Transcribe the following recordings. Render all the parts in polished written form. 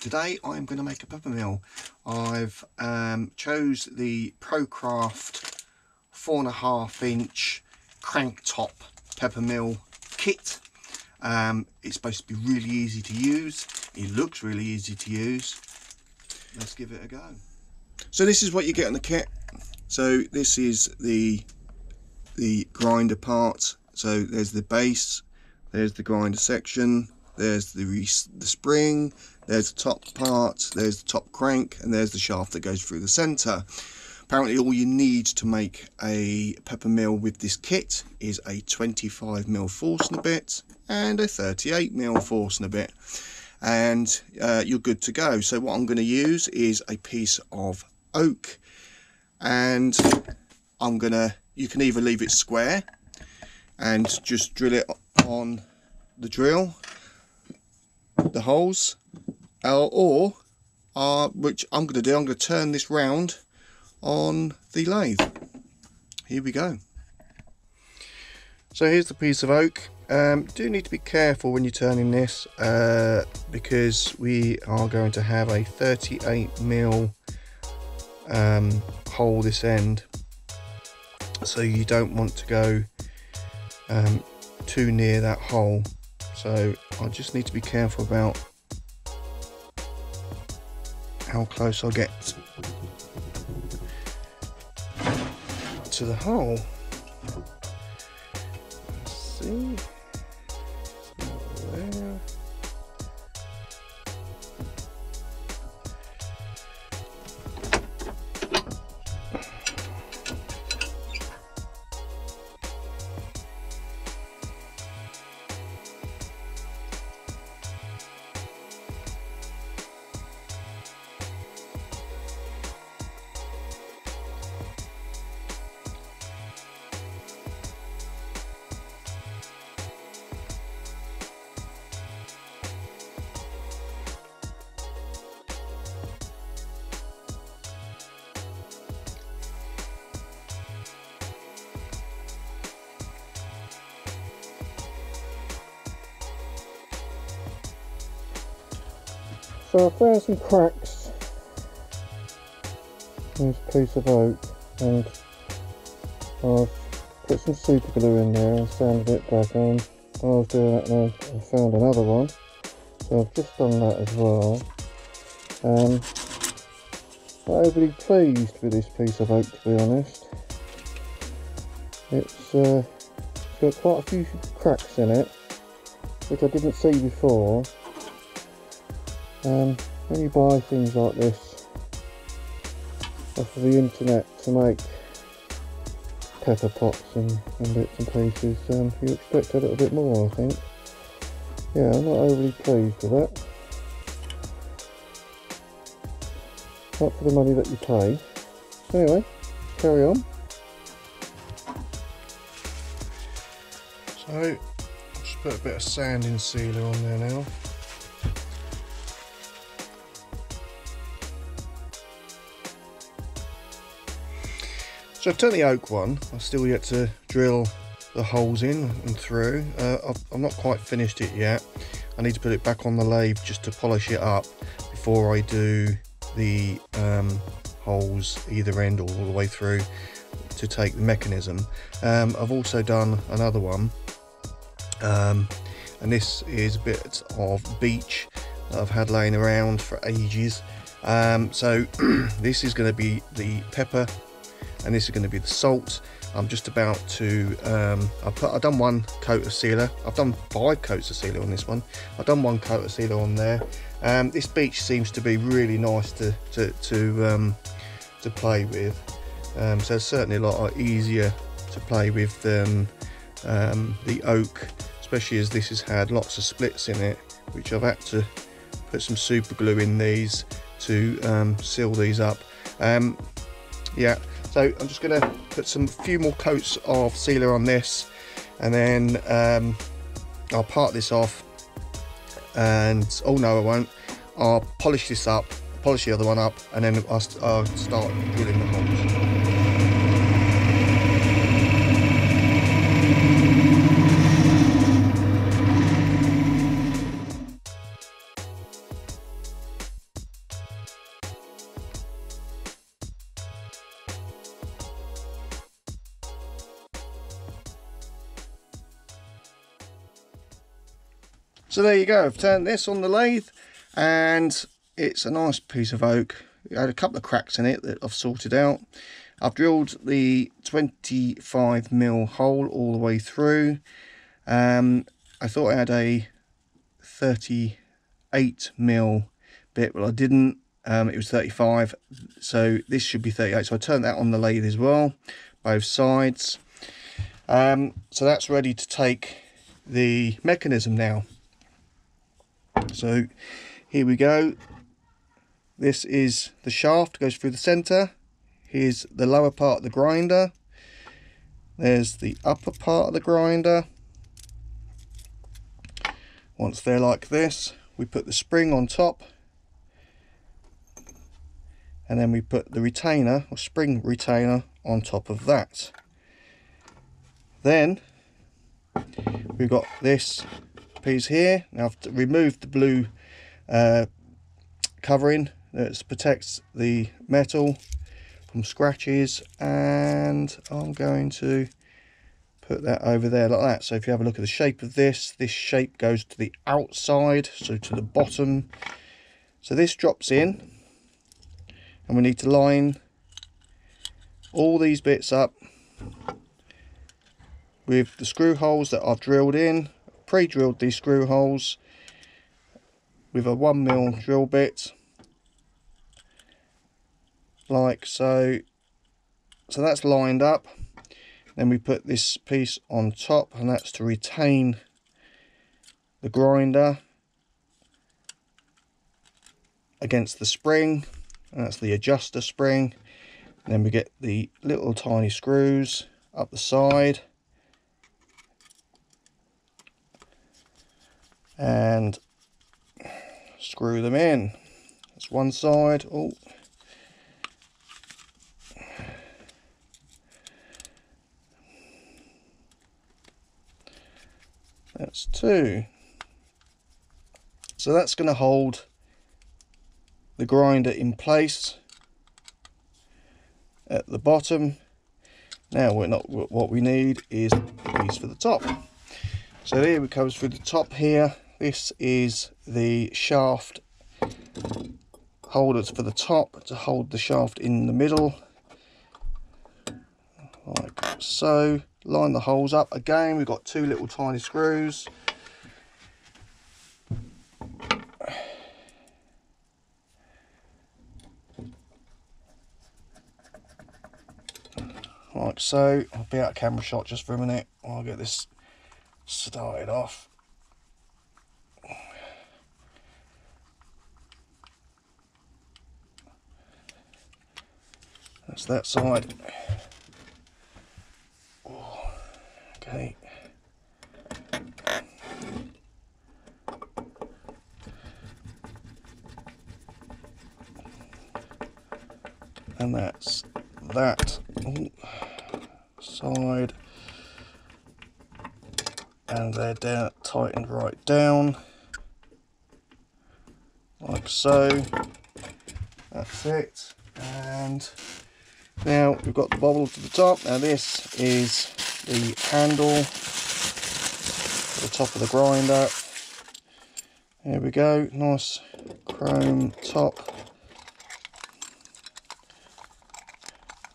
Today I'm going to make a paper mill. I've chose the Procraft 4.5 inch crank top paper mill kit. It's supposed to be really easy to use. It looks really easy to use. Let's give it a go. So this is what you get on the kit. So this is the grinder part. So there's the base, there's the grinder section, there's the spring, there's the top part, there's the top crank, and there's the shaft that goes through the center. Apparently all you need to make a pepper mill with this kit is a 25mm force and a bit and a 38mm force and a bit, and you're good to go. So what I'm going to use is a piece of oak, and you can either leave it square and just drill it on the drill, the holes, or which I'm going to do, I'm going to turn this round on the lathe. Here we go. So here's the piece of oak. Do need to be careful when you're turning this because we are going to have a 38mm hole this end, so you don't want to go too near that hole. So I just need to be careful about how close I get to the hole. Let's see. There. So I found some cracks in this piece of oak, and I've put some super glue in there and sanded it back on. When I was doing that, I found another one, so I've just done that as well. Not overly pleased with this piece of oak, to be honest. It's got quite a few cracks in it, which I didn't see before. When you buy things like this off of the internet to make pepper pots and bits and pieces, you expect a little bit more, I think. Yeah, I'm not overly pleased with that. Not for the money that you pay. So anyway, carry on. So, I'll just put a bit of sanding sealer on there now. So I've turned the oak one, I've still yet to drill the holes in and through. I'm not quite finished it yet. I need to put it back on the lathe just to polish it up before I do the holes either end or all the way through to take the mechanism. I've also done another one, and this is a bit of beech that I've had laying around for ages. So this is going to be the pepper, and this is going to be the salt. I'm just about to, I've done one coat of sealer. I've done 5 coats of sealer on this one. I've done 1 coat of sealer on there. This beech seems to be really nice to play with. So it's certainly a lot easier to play with than the oak, especially as this has had lots of splits in it, which I've had to put some super glue in these to seal these up. Yeah. So I'm just going to put a few more coats of sealer on this, and then I'll part this off, and oh no I won't, I'll polish this up, polish the other one up, and then I'll start drilling the holes. So there you go, I've turned this on the lathe and it's a nice piece of oak. It had a couple of cracks in it that I've sorted out. I've drilled the 25mm hole all the way through. I thought I had a 38mm bit, but I didn't. It was 35, so this should be 38. So I turned that on the lathe as well, both sides. So that's ready to take the mechanism now. So here we go. This is the shaft, goes through the center. Here's the lower part of the grinder. There's the upper part of the grinder. Once they're like this, we put the spring on top, and then we put the retainer or spring retainer on top of that. Then we've got this piece here. Now I've removed the blue covering that protects the metal from scratches, and I'm going to put that over there like that. So if you have a look at the shape of this, this shape goes to the outside, so to the bottom. So this drops in, and we need to line all these bits up with the screw holes that I've drilled in. Pre-drilled these screw holes with a 1mm drill bit, like so. So that's lined up. Then we put this piece on top, and that's to retain the grinder against the spring. And that's the adjuster spring. And then we get the little tiny screws up the side, and screw them in. That's one side. Oh, that's two. So that's going to hold the grinder in place at the bottom. Now we're not, what we need is the piece for the top. So here it comes through the top here. This is the shaft holders for the top to hold the shaft in the middle, like so. Line the holes up again. We've got two little tiny screws. Like so. I'll be out of camera shot just for a minute while I get this started off. That's that side. Oh, okay. And that's that. Ooh. Side. And they're down, tightened right down, like so. That's it. And now we've got the bobble to the top. Now this is the handle at the top of the grinder. There we go, nice chrome top.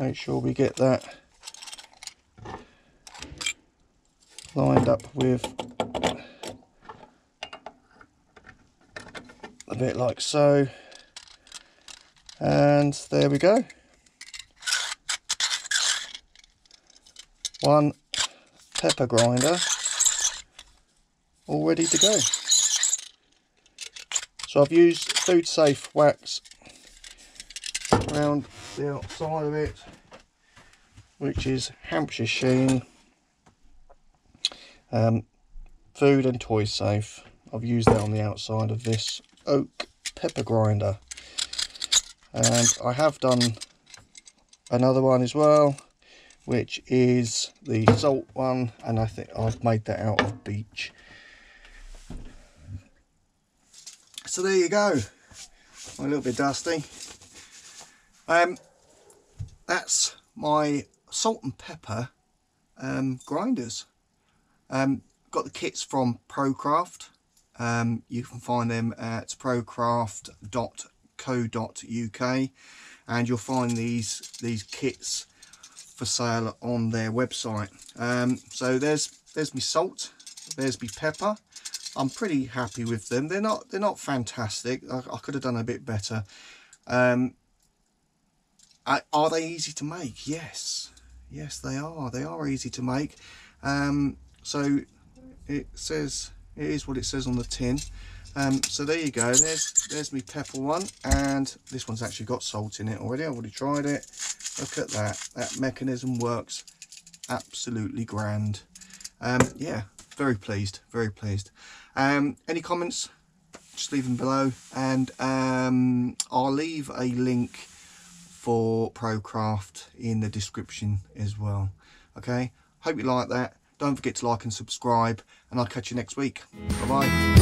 Make sure we get that lined up with a bit, like so. And there we go. One pepper grinder all ready to go. So I've used food safe wax around the outside of it, which is Hampshire Sheen. Food and toy safe. I've used that on the outside of this oak pepper grinder, and I have done another one as well, which is the salt one, and I think I've made that out of beech. So there you go. I'm a little bit dusty. That's my salt and pepper grinders. Got the kits from Procraft. You can find them at Procraft.co.uk, and you'll find these kits for sale on their website. So there's my salt, there's my pepper. I'm pretty happy with them. They're not fantastic. I could have done a bit better. Are they easy to make? Yes, they are easy to make. So it says, it is what it says on the tin. So there you go, there's my pepper one, and this one's actually got salt in it already. I've already tried it. Look at that, that mechanism works absolutely grand. Yeah, very pleased. Any comments, just leave them below, and I'll leave a link for Procraft in the description as well. Okay, hope you like that. Don't forget to like and subscribe, and I'll catch you next week. Bye bye.